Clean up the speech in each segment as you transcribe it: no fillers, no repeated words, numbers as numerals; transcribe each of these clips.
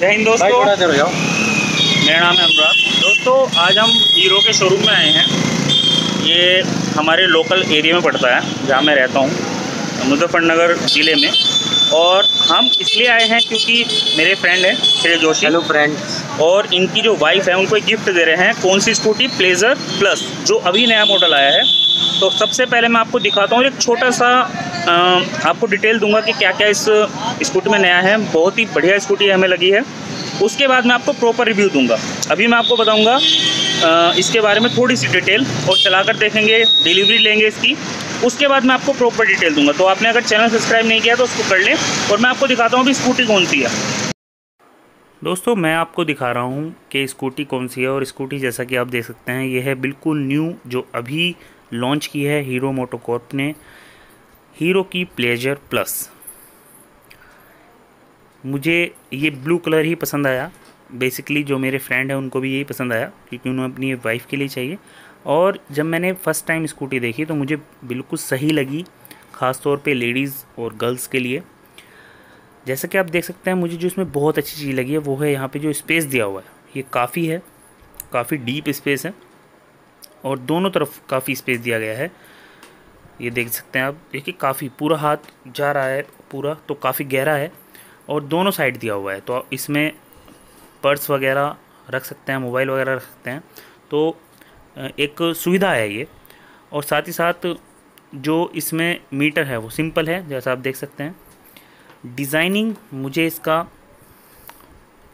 जय हिंद दोस्तों, मेरा नाम है अनुराग। दोस्तों आज हम हीरो के शोरूम में आए हैं। ये हमारे लोकल एरिया में पड़ता है जहाँ मैं रहता हूँ, मुजफ्फरनगर ज़िले में। और हम इसलिए आए हैं क्योंकि मेरे फ्रेंड हैं श्रेजोशी। Hello friends. और इनकी जो वाइफ है उनको एक गिफ्ट दे रहे हैं, कौन सी स्कूटी? प्लेजर प्लस, जो अभी नया मॉडल आया है। तो सबसे पहले मैं आपको दिखाता हूँ, एक छोटा सा आपको डिटेल दूंगा कि क्या क्या इस स्कूटी में नया है। बहुत ही बढ़िया स्कूटी हमें लगी है। उसके बाद मैं आपको प्रॉपर रिव्यू दूंगा। अभी मैं आपको बताऊंगा इसके बारे में थोड़ी सी डिटेल, और चलाकर देखेंगे, डिलीवरी लेंगे इसकी। उसके बाद मैं आपको प्रॉपर डिटेल दूंगा। तो आपने अगर चैनल सब्सक्राइब नहीं किया तो उसको कर लें। और मैं आपको दिखाता हूँ अभी स्कूटी कौन सी है। दोस्तों मैं आपको दिखा रहा हूँ कि स्कूटी कौन सी है। और स्कूटी जैसा कि आप देख सकते हैं ये है बिल्कुल न्यू, जो अभी लॉन्च की है हीरो मोटोकॉर्प ने, हीरो की प्लेजर प्लस। मुझे ये ब्लू कलर ही पसंद आया। बेसिकली जो मेरे फ्रेंड हैं उनको भी यही पसंद आया क्योंकि उन्हें अपनी वाइफ के लिए चाहिए। और जब मैंने फ़र्स्ट टाइम स्कूटी देखी तो मुझे बिल्कुल सही लगी, ख़ास तौर पे लेडीज़ और गर्ल्स के लिए। जैसा कि आप देख सकते हैं, मुझे जो इसमें बहुत अच्छी चीज़ लगी है वो है यहाँ पर जो स्पेस दिया हुआ है, ये काफ़ी है, काफ़ी डीप स्पेस है। और दोनों तरफ काफ़ी स्पेस दिया गया है। ये देख सकते हैं आप, देखिए काफ़ी पूरा हाथ जा रहा है पूरा, तो काफ़ी गहरा है। और दोनों साइड दिया हुआ है, तो इसमें पर्स वगैरह रख सकते हैं, मोबाइल वगैरह रख सकते हैं। तो एक सुविधा है ये। और साथ ही साथ जो इसमें मीटर है वो सिंपल है, जैसा आप देख सकते हैं। डिज़ाइनिंग मुझे इसका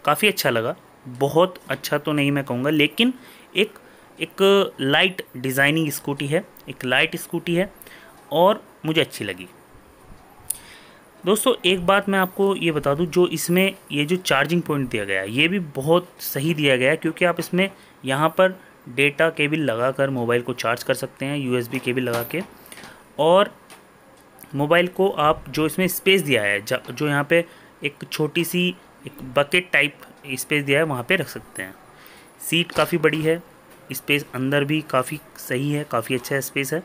काफ़ी अच्छा लगा। बहुत अच्छा तो नहीं मैं कहूँगा, लेकिन एक लाइट डिज़ाइनिंग स्कूटी है, एक लाइट स्कूटी है और मुझे अच्छी लगी। दोस्तों एक बात मैं आपको ये बता दूं, जो इसमें ये जो चार्जिंग पॉइंट दिया गया है ये भी बहुत सही दिया गया है, क्योंकि आप इसमें यहाँ पर डेटा केबल लगा कर मोबाइल को चार्ज कर सकते हैं, USB केबल लगा के। और मोबाइल को आप, जो इसमें स्पेस दिया है, जो यहाँ पर एक छोटी सी एक बकेट टाइप स्पेस दिया है, वहाँ पर रख सकते हैं। सीट काफ़ी बड़ी है, स्पेस अंदर भी काफ़ी सही है, काफ़ी अच्छा स्पेस है।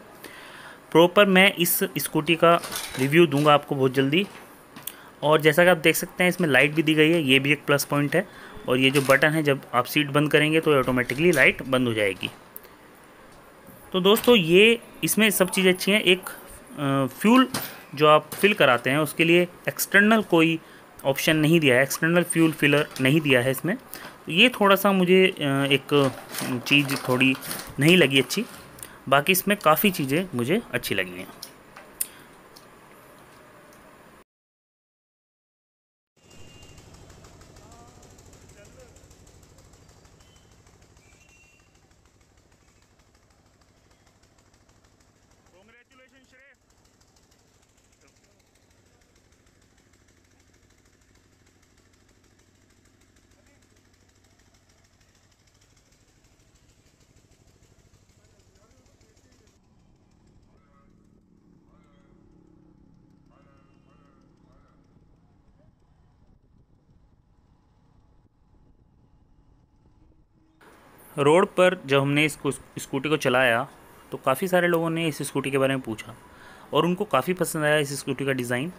प्रॉपर मैं इस स्कूटी का रिव्यू दूंगा आपको बहुत जल्दी। और जैसा कि आप देख सकते हैं इसमें लाइट भी दी गई है, ये भी एक प्लस पॉइंट है। और ये जो बटन है, जब आप सीट बंद करेंगे तो ऑटोमेटिकली लाइट बंद हो जाएगी। तो दोस्तों ये इसमें सब चीज़ें अच्छी हैं। एक फ्यूल जो आप फिल कराते हैं उसके लिए एक्सटर्नल कोई ऑप्शन नहीं दिया है, एक्सटर्नल फ्यूल फिलर नहीं दिया है इसमें। ये थोड़ा सा मुझे एक चीज़ थोड़ी नहीं लगी अच्छी, बाकी इसमें काफ़ी चीज़ें मुझे अच्छी लगी हैं। रोड पर जब हमने इसको स्कूटी को चलाया तो काफ़ी सारे लोगों ने इस स्कूटी के बारे में पूछा और उनको काफ़ी पसंद आया इस स्कूटी का डिज़ाइन।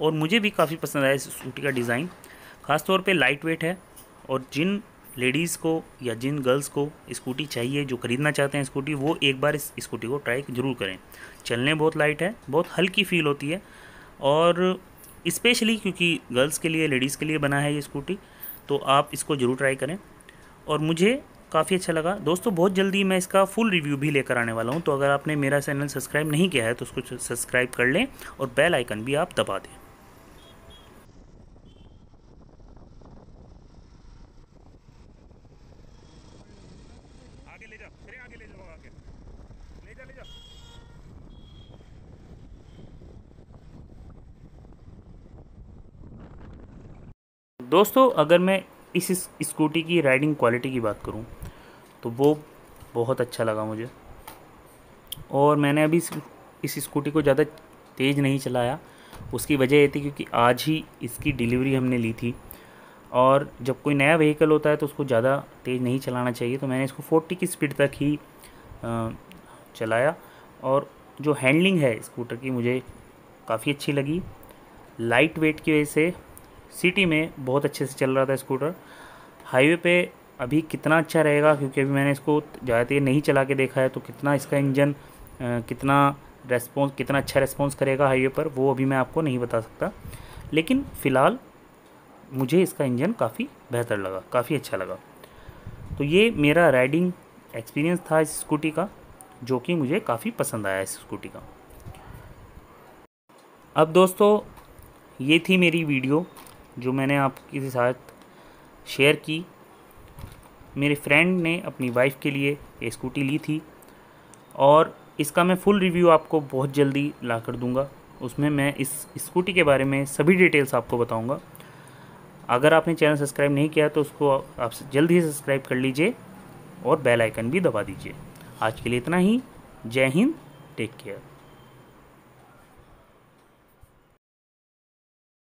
और मुझे भी काफ़ी पसंद आया इस स्कूटी का डिज़ाइन। ख़ास तौर पे लाइट वेट है। और जिन लेडीज़ को या जिन गर्ल्स को स्कूटी चाहिए, जो ख़रीदना चाहते हैं स्कूटी, वो एक बार इस स्कूटी को ट्राई ज़रूर करें। चलने बहुत लाइट है, बहुत हल्की फील होती है। और स्पेशली क्योंकि गर्ल्स के लिए, लेडीज़ के लिए बना है ये स्कूटी, तो आप इसको ज़रूर ट्राई करें। और मुझे काफ़ी अच्छा लगा। दोस्तों बहुत जल्दी मैं इसका फुल रिव्यू भी लेकर आने वाला हूं, तो अगर आपने मेरा चैनल सब्सक्राइब नहीं किया है तो उसको सब्सक्राइब कर लें और बेल आइकन भी आप दबा दें। दोस्तों अगर मैं इस स्कूटी की राइडिंग क्वालिटी की बात करूं तो वो बहुत अच्छा लगा मुझे। और मैंने अभी इस स्कूटी को ज़्यादा तेज़ नहीं चलाया, उसकी वजह ये थी क्योंकि आज ही इसकी डिलीवरी हमने ली थी। और जब कोई नया व्हीकल होता है तो उसको ज़्यादा तेज़ नहीं चलाना चाहिए, तो मैंने इसको 40 की स्पीड तक ही चलाया। और जो हैंडलिंग है स्कूटर की मुझे काफ़ी अच्छी लगी। लाइट वेट की वजह से सिटी में बहुत अच्छे से चल रहा था स्कूटर। हाईवे पे अभी कितना अच्छा रहेगा, क्योंकि अभी मैंने इसको ज़्यादातर नहीं चला के देखा है, तो कितना इसका इंजन कितना अच्छा रेस्पॉन्स करेगा हाईवे पर, वो अभी मैं आपको नहीं बता सकता। लेकिन फ़िलहाल मुझे इसका इंजन काफ़ी बेहतर लगा, काफ़ी अच्छा लगा। तो ये मेरा राइडिंग एक्सपीरियंस था इस स्कूटी का, जो कि मुझे काफ़ी पसंद आया इस स्कूटी का। अब दोस्तों, ये थी मेरी वीडियो जो मैंने आपके साथ शेयर की। मेरे फ्रेंड ने अपनी वाइफ के लिए ये स्कूटी ली थी, और इसका मैं फुल रिव्यू आपको बहुत जल्दी ला कर दूँगा। उसमें मैं इस स्कूटी के बारे में सभी डिटेल्स आपको बताऊंगा। अगर आपने चैनल सब्सक्राइब नहीं किया तो उसको आप जल्दी ही सब्सक्राइब कर लीजिए और बेल आइकन भी दबा दीजिए। आज के लिए इतना ही। जय हिंद, टेक केयर।